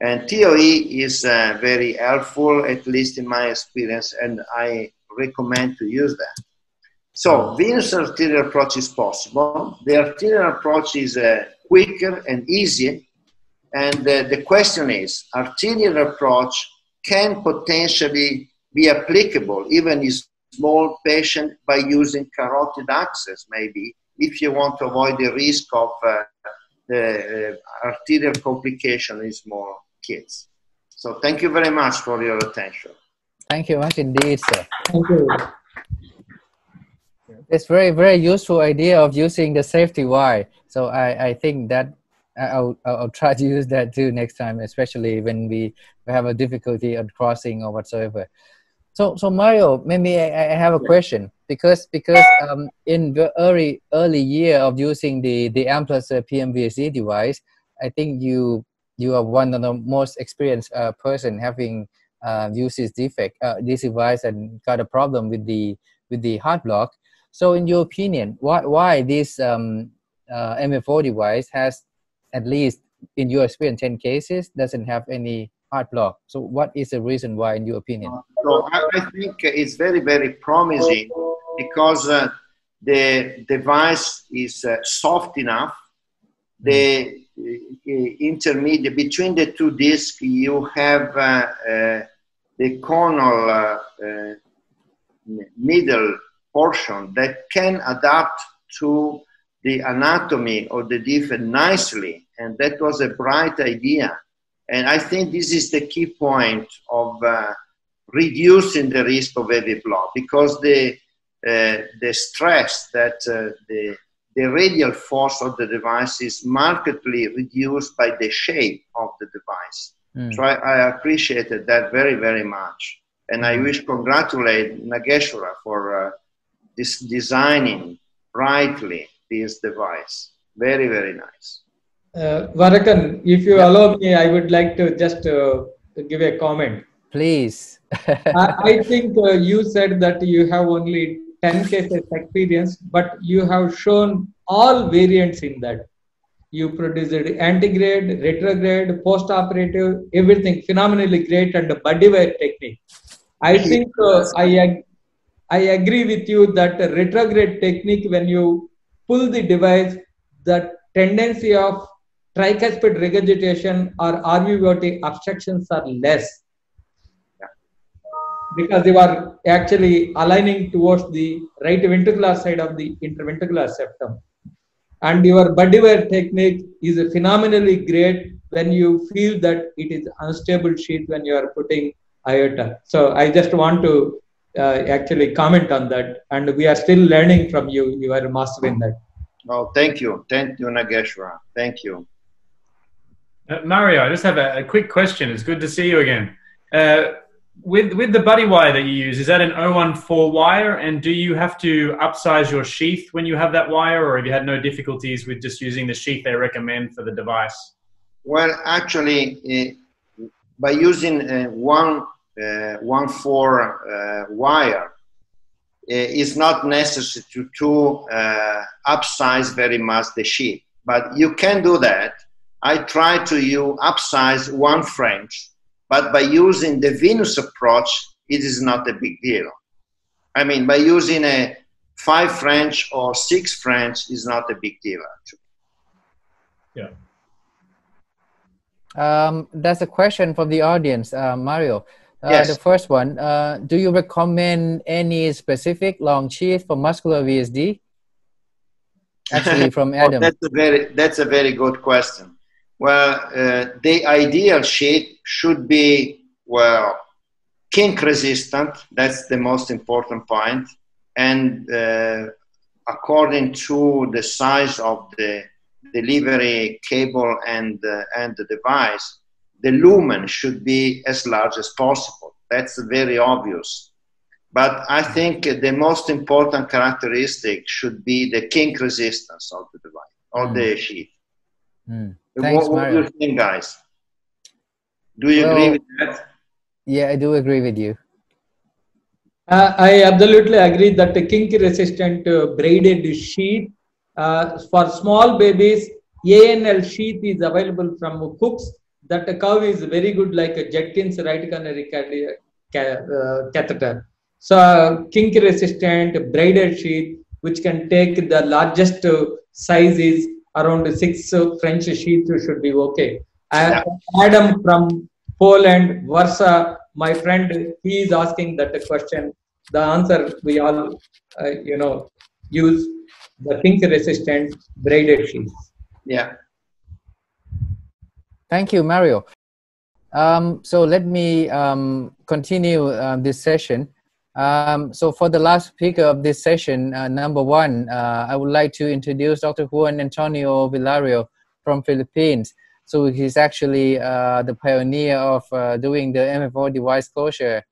And TOE is very helpful, at least in my experience, and I recommend to use that. So, venous arterial approach is possible. The arterial approach is quicker and easier. And the question is, arterial approach can potentially be applicable even in small patient by using carotid access, maybe, if you want to avoid the risk of the arterial complication in small kids. So thank you very much for your attention. Thank you much indeed, sir. Thank you. It's very, very useful idea of using the safety wire. So I think that I'll try to use that too next time, especially when we have a difficulty at crossing or whatsoever. So Mario, maybe I have a question, because in the early year of using the Amplus PMVSD device, I think you are one of the most experienced person having used this device and got a problem with the heart block. So in your opinion, why this MFO device has, at least in your experience, 10 cases, doesn't have any heart block? So what is the reason why, in your opinion? So I think it's very, very promising because the device is soft enough. The intermediate between the two discs, you have the conal middle portion that can adapt to the anatomy of the defect nicely, and that was a bright idea. And I think this is the key point of reducing the risk of heavy block, because the stress that the radial force of the device is markedly reduced by the shape of the device. Mm. So I appreciated that very, very much. And I wish congratulate Nageshwara for designing brightly this device. Very, very nice. Worakan, if you allow me, I would like to just give a comment. Please. I think you said that you have only 10 cases experience, but you have shown all variants in that. you produce it antigrade, retrograde, post-operative, everything phenomenally great, and the bodyweight technique. I think I agree with you that the retrograde technique, when you pull the device, the tendency of tricuspid regurgitation or RVOT obstructions are less, because you are actually aligning towards the right ventricular side of the interventricular septum. And your bodyweight technique is phenomenally great when you feel that it is unstable sheath when you are putting aorta. So I just want to actually comment on that, and we are still learning from you. You are a master in that. Oh, thank you, Nageshwar. Thank you, Mario. I just have a quick question. It's good to see you again. With the buddy wire that you use, is that an 014 wire, and do you have to upsize your sheath when you have that wire, or have you had no difficulties with just using the sheath they recommend for the device? Well, actually, by using a 114 wire, it's not necessary to upsize very much the sheath, but you can do that. I try to upsize 1 French, but by using the venous approach, it is not a big deal. I mean, by using a 5 French or 6 French is not a big deal, actually. Yeah. That's a question from the audience, Mario. Yes. The first one, do you recommend any specific long sheath for muscular VSD? Actually, from Adam. Well, that's a very good question. Well, the ideal sheath should be, well, kink resistant. That's the most important point. And according to the size of the delivery cable and the device, the lumen should be as large as possible. That's very obvious. But I think the most important characteristic should be the kink resistance of the device, or the sheath. Mm. Thanks, what do you think, guys? Do you agree with that? Yeah, I do agree with you. I absolutely agree that the kink-resistant braided sheath, for small babies, ANL sheath is available from Cook's. That a cow is very good, like a Jenkins right coronary catheter. So kink resistant braided sheath, which can take the largest sizes around 6 French sheath, should be okay. Yeah. Adam from Poland, Warsaw, my friend, he is asking that question. The answer we all, you know, use the kink resistant braided sheath. Yeah. Thank you, Mario. So let me continue this session. So for the last speaker of this session, number one, I would like to introduce Dr. Juan Antonio Villarreal from Philippines. So he's actually the pioneer of doing the MFO device closure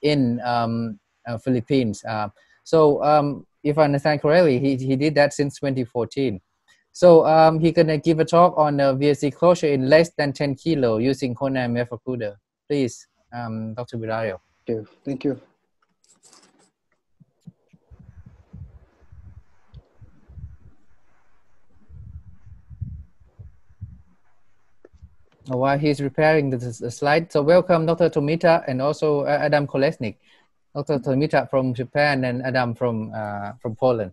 in Philippines. If I understand correctly, he did that since 2014. So he's gonna give a talk on VSD closure in less than 10 kilo using Konar MF Occluder. Please, Dr. Villarreal. Okay, thank you. While he's repairing the slide, so welcome Dr. Tomita and also Adam Kolesnik. Dr. Tomita from Japan and Adam from Poland.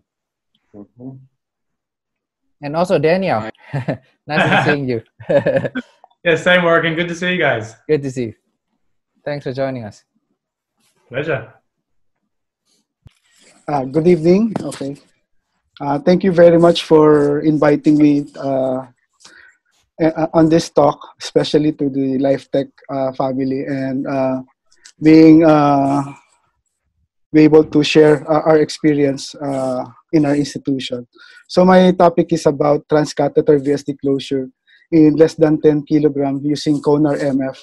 Mm-hmm. And also Daniel, nice seeing you. Yeah, same, Worakan. Good to see you guys. Good to see you. Thanks for joining us. Pleasure. Good evening. Okay. Thank you very much for inviting me on this talk, especially to the Lifetech family, and being able to share our experience in our institution. So my topic is about transcatheter VSD closure in less than 10 kilograms using Konar MF.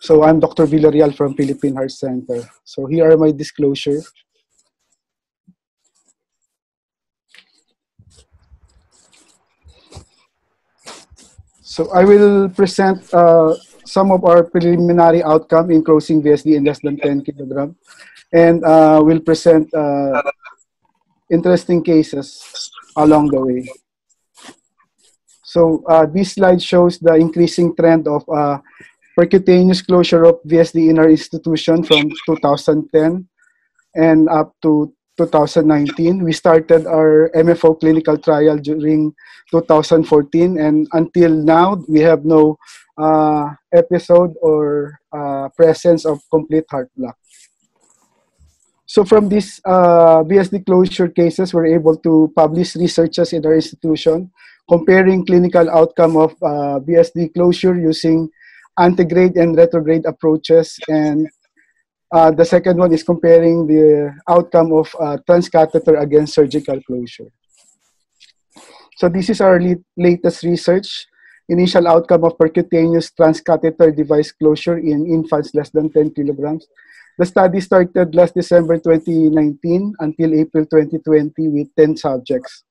So I'm Dr. Villarreal from Philippine Heart Center. So here are my disclosure. So I will present some of our preliminary outcome in closing VSD in less than 10 kilograms, and we'll present interesting cases along the way. So this slide shows the increasing trend of percutaneous closure of VSD in our institution from 2010 and up to 2019. We started our MFO clinical trial during 2014, and until now we have no episode or presence of complete heart block. So from these VSD closure cases, we're able to publish researches in our institution comparing clinical outcome of VSD closure using antegrade and retrograde approaches, and the second one is comparing the outcome of transcatheter against surgical closure. So this is our latest research, initial outcome of percutaneous transcatheter device closure in infants less than 10 kilograms. The study started last December 2019 until April 2020 with 10 subjects.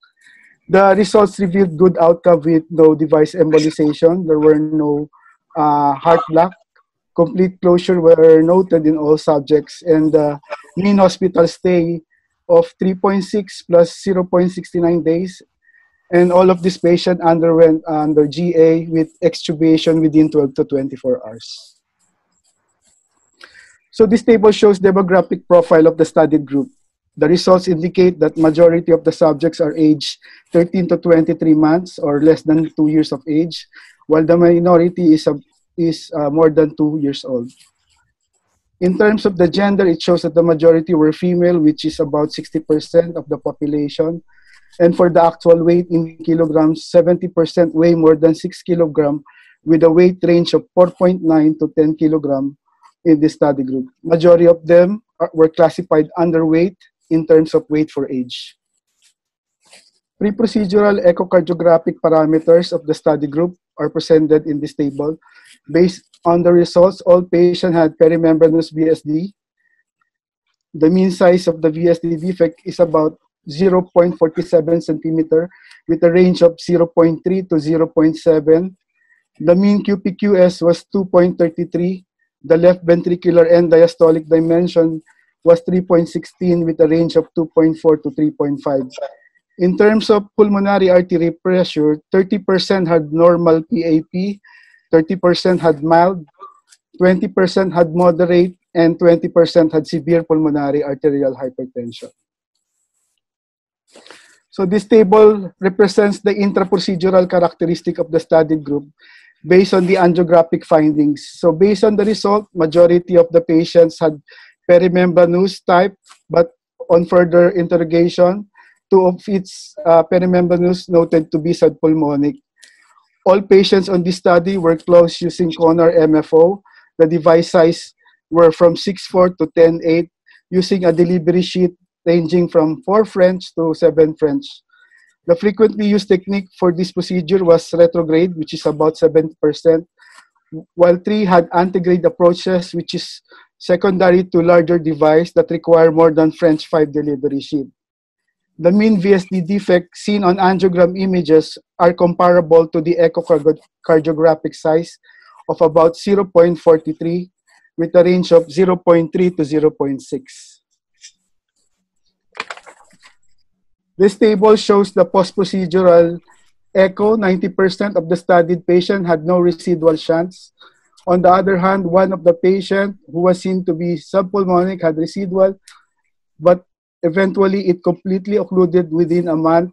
The results revealed good outcome with no device embolization. There were no heart block. Complete closure were noted in all subjects, and the mean hospital stay of 3.6 plus 0.69 days, and all of these patients underwent under GA with extubation within 12 to 24 hours. So this table shows demographic profile of the studied group. The results indicate that majority of the subjects are aged 13 to 23 months or less than 2 years of age, while the minority is more than 2 years old. In terms of the gender, it shows that the majority were female, which is about 60% of the population. And for the actual weight in kilograms, 70% weigh more than 6 kilograms, with a weight range of 4.9 to 10 kilograms in this study group. Majority of them were classified underweight in terms of weight for age. Pre-procedural echocardiographic parameters of the study group are presented in this table. Based on the results, all patients had perimembranous VSD. The mean size of the VSD defect is about 0.47 centimeter with a range of 0.3 to 0.7. The mean QP/QS was 2.33. The left ventricular end diastolic dimension was 3.16 with a range of 2.4 to 3.5. In terms of pulmonary artery pressure, 30% had normal PAP, 30% had mild, 20% had moderate, and 20% had severe pulmonary arterial hypertension. So this table represents the intraprocedural characteristic of the studied group based on the angiographic findings. So based on the result, majority of the patients had perimembranous type, but on further interrogation, two of its perimembranous noted to be subpulmonic. All patients on this study were closed using Konar MFO. The device size were from 6.4 to 10.8 using a delivery sheet ranging from 4 French to 7 French. The frequently used technique for this procedure was retrograde, which is about 7%, while 3 had antegrade approaches, which is secondary to larger device that require more than French 5 delivery sheet. The mean VSD defect seen on angiogram images are comparable to the echocardiographic size of about 0.43 with a range of 0.3 to 0.6. This table shows the post-procedural echo. 90% of the studied patient had no residual shunts. On the other hand, one of the patients who was seen to be subpulmonic had residual, but eventually, it completely occluded within a month.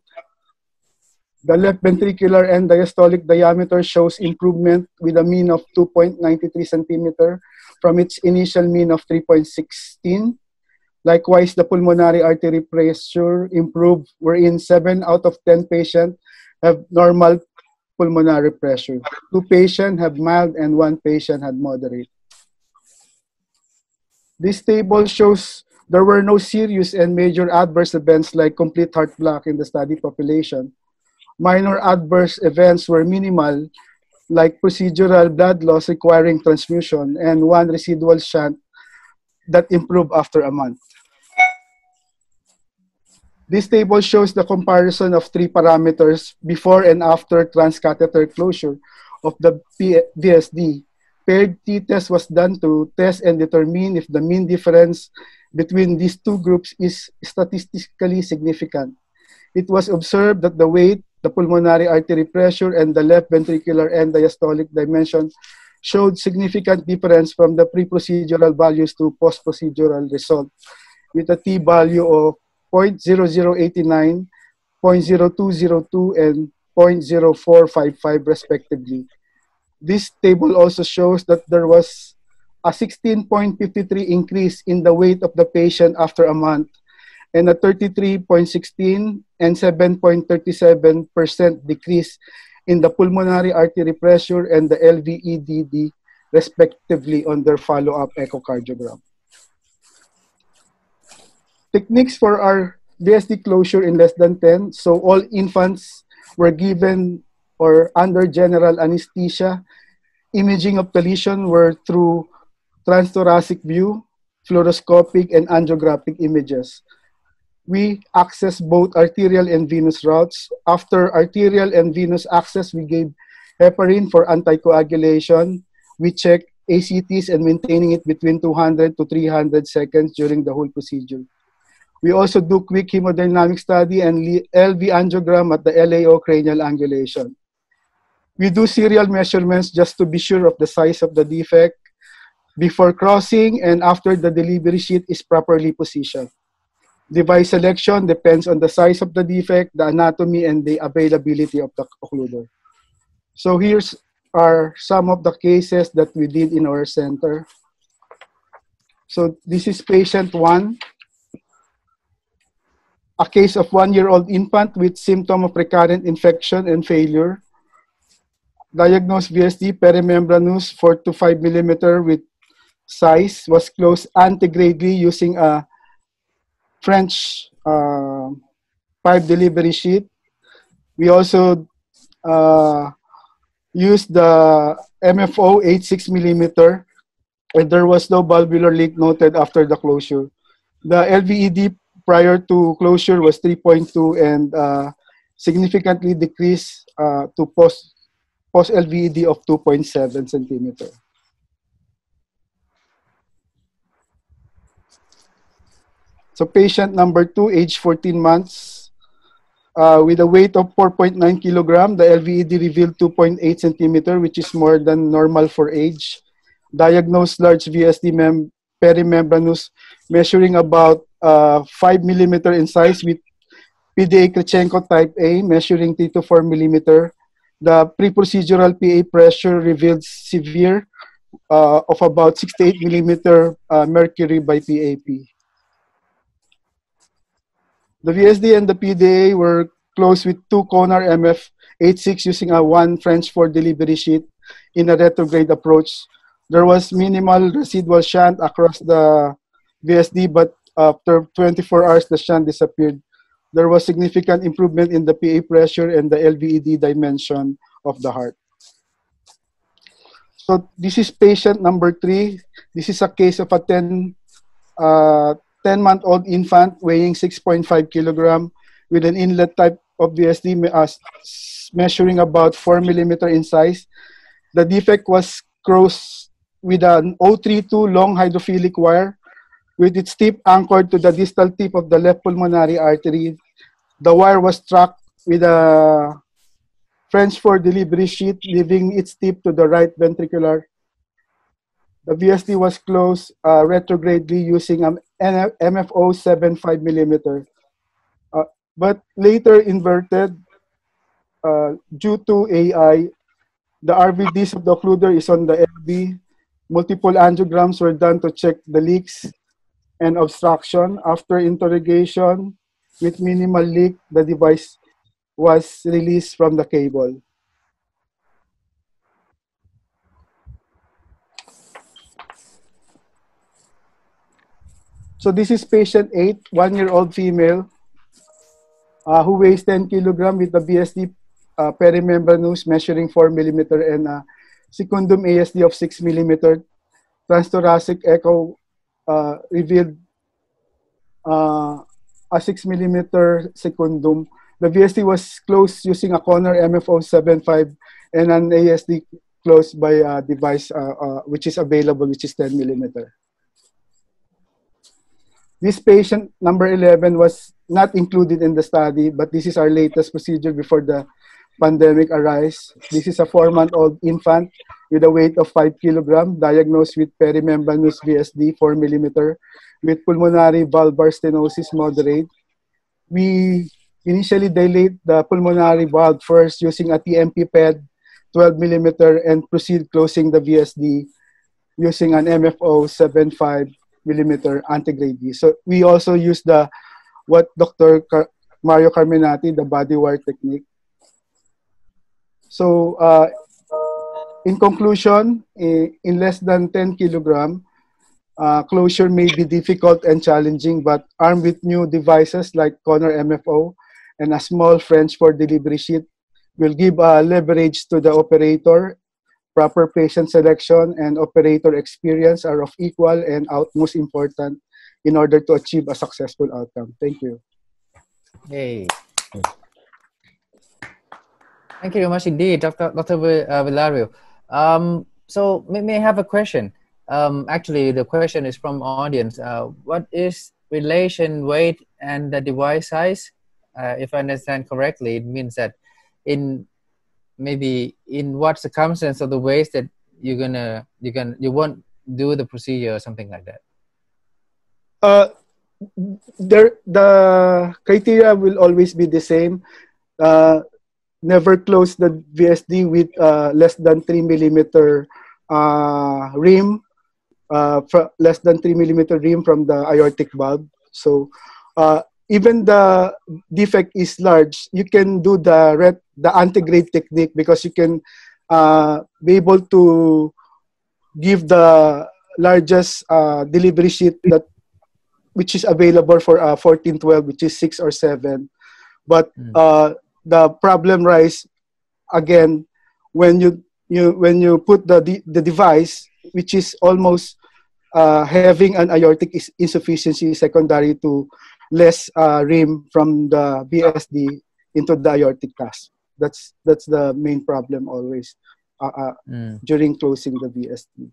The left ventricular end diastolic diameter shows improvement with a mean of 2.93 centimeter from its initial mean of 3.16. Likewise, the pulmonary artery pressure improved, wherein 7 out of 10 patients have normal pulmonary pressure. 2 patients have mild and 1 patient had moderate. This table shows there were no serious and major adverse events like complete heart block in the study population. Minor adverse events were minimal, like procedural blood loss requiring transfusion and 1 residual shunt that improved after a month. This table shows the comparison of 3 parameters before and after transcatheter closure of the VSD. Paired t-test was done to test and determine if the mean difference between these 2 groups is statistically significant. It was observed that the weight the pulmonary artery pressure and the left ventricular end diastolic dimension showed significant difference from the pre-procedural values to post-procedural result, with a T value of 0.0089, 0.0202, and 0.0455 respectively. This table also shows that there was a 16.53 increase in the weight of the patient after a month, and a 33.16 and 7.37% decrease in the pulmonary artery pressure and the LVEDD respectively on their follow-up echocardiogram. Techniques for our VSD closure in less than 10. So all infants were given or under general anesthesia. Imaging of the lesion were through transthoracic view, fluoroscopic, and angiographic images. We access both arterial and venous routes. After arterial and venous access, we gave heparin for anticoagulation. We checked ACTs and maintaining it between 200 to 300 seconds during the whole procedure. We also do quick hemodynamic study and LV angiogram at the LAO cranial angulation. We do serial measurements just to be sure of the size of the defect before crossing and after the delivery sheet is properly positioned. Device selection depends on the size of the defect, the anatomy, and the availability of the occluder. So here's are some of the cases that we did in our center. So this is patient 1, a case of 1-year-old infant with symptom of recurrent infection and failure. Diagnosed VSD perimembranous 4 to 5 millimeter with size, was closed antegradely using a French pipe delivery sheet. We also used the MFO 86 millimeter, and there was no valvular leak noted after the closure. The LVED prior to closure was 3.2 and significantly decreased to post-LVED of 2.7 centimeter. So patient number 2, age 14 months, with a weight of 4.9 kilogram, the LVED revealed 2.8 centimeter, which is more than normal for age. Diagnosed large VSD perimembranous, measuring about 5 millimeter in size with PDA Krechenko type A, measuring 3 to 4 millimeter. The pre-procedural PA pressure revealed severe of about 68 millimeter mercury by PAP. The VSD and the PDA were closed with 2 Konar MF 86 using a 1 French 4 delivery sheet in a retrograde approach. There was minimal residual shunt across the VSD, but after 24 hours, the shunt disappeared. There was significant improvement in the PA pressure and the LVED dimension of the heart. So this is patient number 3. This is a case of a 10-month-old infant weighing 6.5 kilogram with an inlet type of VSD measuring about 4 millimeter in size. The defect was crossed with an 032 long hydrophilic wire with its tip anchored to the distal tip of the left pulmonary artery. The wire was struck with a French 4 delivery sheet, leaving its tip to the right ventricular. The VSD was closed retrogradely using an MFO 75 millimeter, but later inverted due to AI. The RVDs of the occluder is on the LV. Multiple angiograms were done to check the leaks and obstruction. After interrogation with minimal leak, the device was released from the cable. So this is patient 8, 1-year-old female who weighs 10 kilogram with a VSD perimembranous measuring 4 millimeter and a secundum ASD of 6 millimeter. Transthoracic echo revealed a 6 millimeter secundum. The VSD was closed using a Konar MFO 75 and an ASD closed by a device which is available, which is 10 millimeter. This patient, number 11, was not included in the study, but this is our latest procedure before the pandemic arise. This is a 4-month-old infant with a weight of 5 kilograms, diagnosed with perimembranous VSD 4 mm with pulmonary valvular stenosis moderate. We initially dilate the pulmonary valve first using a TMP PED 12 mm and proceed closing the VSD using an MFO 75 mm anti-grade D. So we also use the what Dr. Mario Carminati, the body wire technique. So in conclusion, in less than 10 kilograms, closure may be difficult and challenging, but armed with new devices like Konar MFO and a small French for delivery sheet will give leverage to the operator. Proper patient selection and operator experience are of equal and utmost importance in order to achieve a successful outcome. Thank you. Hey. Thank you very much indeed, Dr. Villarreal. So may I have a question? Actually, the question is from audience. What is relation weight and the device size? If I understand correctly, it means that in maybe in what circumstance of the ways that you're gonna you won't do the procedure or something like that. The criteria will always be the same. Never close the VSD with less than 3 mm rim, less than 3 mm rim from the aortic valve. So even the defect is large, you can do the anti-grade technique because you can be able to give the largest delivery sheet that which is available for 1412, which is 6 or 7, but the problem rise again when you put the device, which is almost having an aortic insufficiency secondary to less rim from the VSD into the aortic cusp. That's the main problem always during closing the VSD.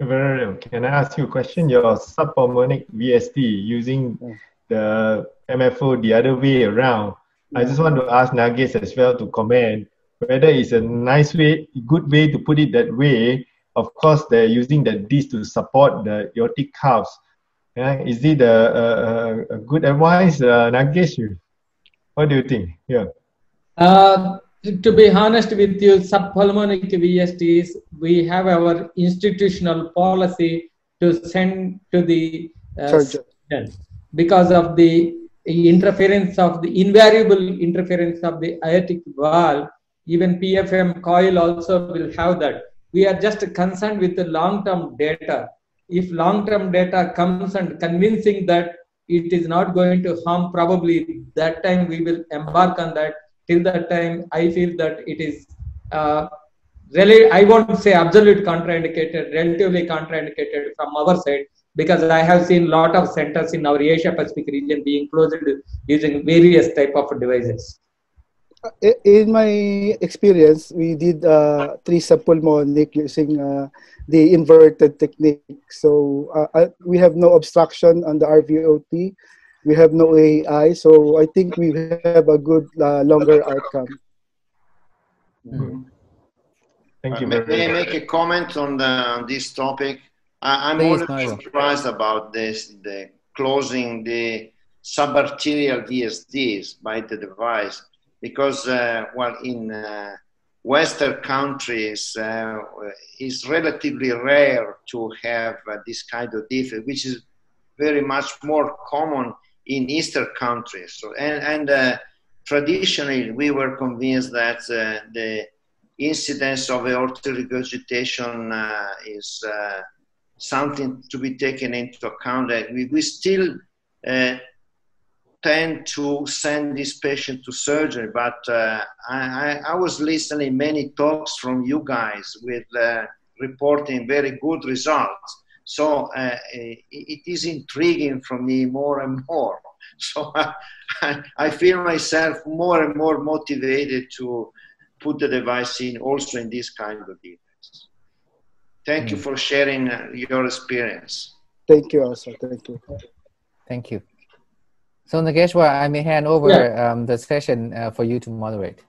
Can I ask you a question? Your subpulmonic VSD using the MFO the other way around. I just want to ask Nages as well to comment whether it's a nice way, good way to put it that way. Of course, they're using the disc to support the aortic cuffs. Is it a good advice, Nages? What do you think? Yeah. To be honest with you, subpulmonic VSDs, we have our institutional policy to send to the surgeon because of the interference of the invariable interference of the aortic valve. Even PFM coil also will have that. We are just concerned with the long-term data. If long-term data comes and convincing that it is not going to harm, probably that time we will embark on that. Till that time, I feel that it is really, I won't say absolute contraindicated, relatively contraindicated from our side, because I have seen a lot of centers in our Asia Pacific region being closed using various type of devices. In my experience, we did 3 subpulmonic using the inverted technique. So we have no obstruction on the RVOT. We have no AI. So I think we have a good longer outcome. Thank you. May I make a comment on this topic? I'm always surprised about this, the closing the subarterial VSDs by the device. Because, well, in Western countries, it's relatively rare to have this kind of defect, which is very much more common in Eastern countries. So, and traditionally, we were convinced that the incidence of aortic regurgitation is something to be taken into account. That we still tend to send this patient to surgery, but I was listening many talks from you guys with reporting very good results. So it is intriguing for me more and more. So I feel myself more and more motivated to put the device in also in this kind of defects. Thank you for sharing your experience. Thank you, Asa. Thank you. Thank you. So Nageswar, I may hand over the session for you to moderate.